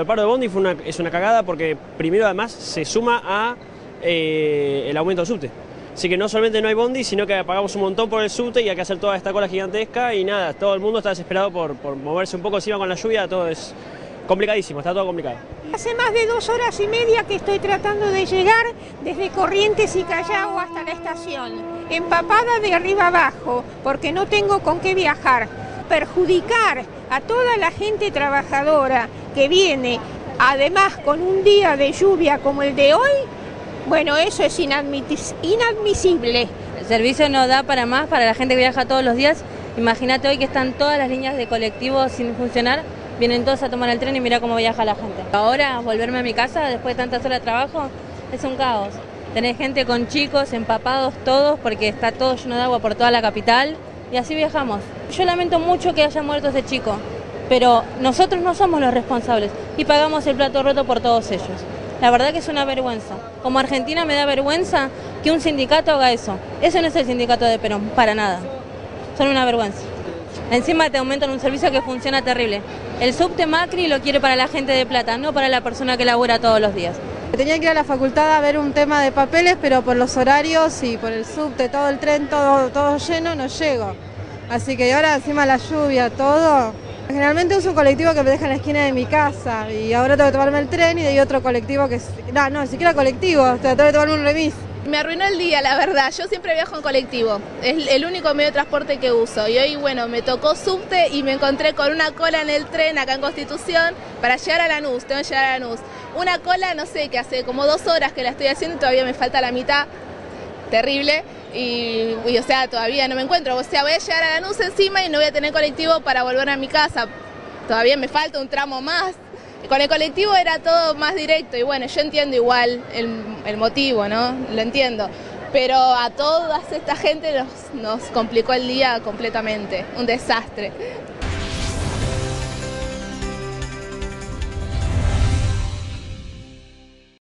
El paro de Bondi fue es una cagada porque primero además se suma a el aumento del subte. Así que no solamente no hay Bondi, sino que pagamos un montón por el subte y hay que hacer toda esta cola gigantesca y nada, todo el mundo está desesperado por moverse un poco encima con la lluvia, todo es complicadísimo, está todo complicado. Hace más de 2 horas y media que estoy tratando de llegar desde Corrientes y Callao hasta la estación, empapada de arriba abajo, porque no tengo con qué viajar. Perjudicar a toda la gente trabajadora que viene, además con un día de lluvia como el de hoy, bueno, eso es inadmisible. El servicio no da para más, para la gente que viaja todos los días. Imagínate hoy que están todas las líneas de colectivos sin funcionar, vienen todos a tomar el tren y mira cómo viaja la gente. Ahora, volverme a mi casa después de tantas horas de trabajo, es un caos. Tenés gente con chicos, empapados todos, porque está todo lleno de agua por toda la capital, y así viajamos. Yo lamento mucho que haya muerto ese chico, pero nosotros no somos los responsables y pagamos el plato roto por todos ellos. La verdad que es una vergüenza. Como argentina me da vergüenza que un sindicato haga eso. Eso no es el sindicato de Perón, para nada. Son una vergüenza. Encima te aumentan un servicio que funciona terrible. El subte Macri lo quiere para la gente de Plata, no para la persona que labura todos los días. Tenía que ir a la facultad a ver un tema de papeles, pero por los horarios y por el subte, todo el tren, todo lleno, no llego. Así que ahora encima la lluvia, todo. Generalmente uso un colectivo que me deja en la esquina de mi casa y ahora tengo que tomarme el tren y hay otro colectivo que... No, ni siquiera colectivo, o sea, tengo que tomarme un remis. Me arruinó el día, la verdad. Yo siempre viajo en colectivo, es el único medio de transporte que uso y hoy, bueno, me tocó subte y me encontré con una cola en el tren acá en Constitución para llegar a Lanús, tengo que llegar a Lanús. Una cola, no sé, que hace como 2 horas que la estoy haciendo y todavía me falta la mitad, terrible. Y o sea, todavía no me encuentro, o sea, voy a llegar a Lanús encima y no voy a tener colectivo para volver a mi casa, todavía me falta un tramo más. Con el colectivo era todo más directo y bueno, yo entiendo igual el motivo, ¿no? Lo entiendo, pero a toda esta gente nos complicó el día completamente, un desastre.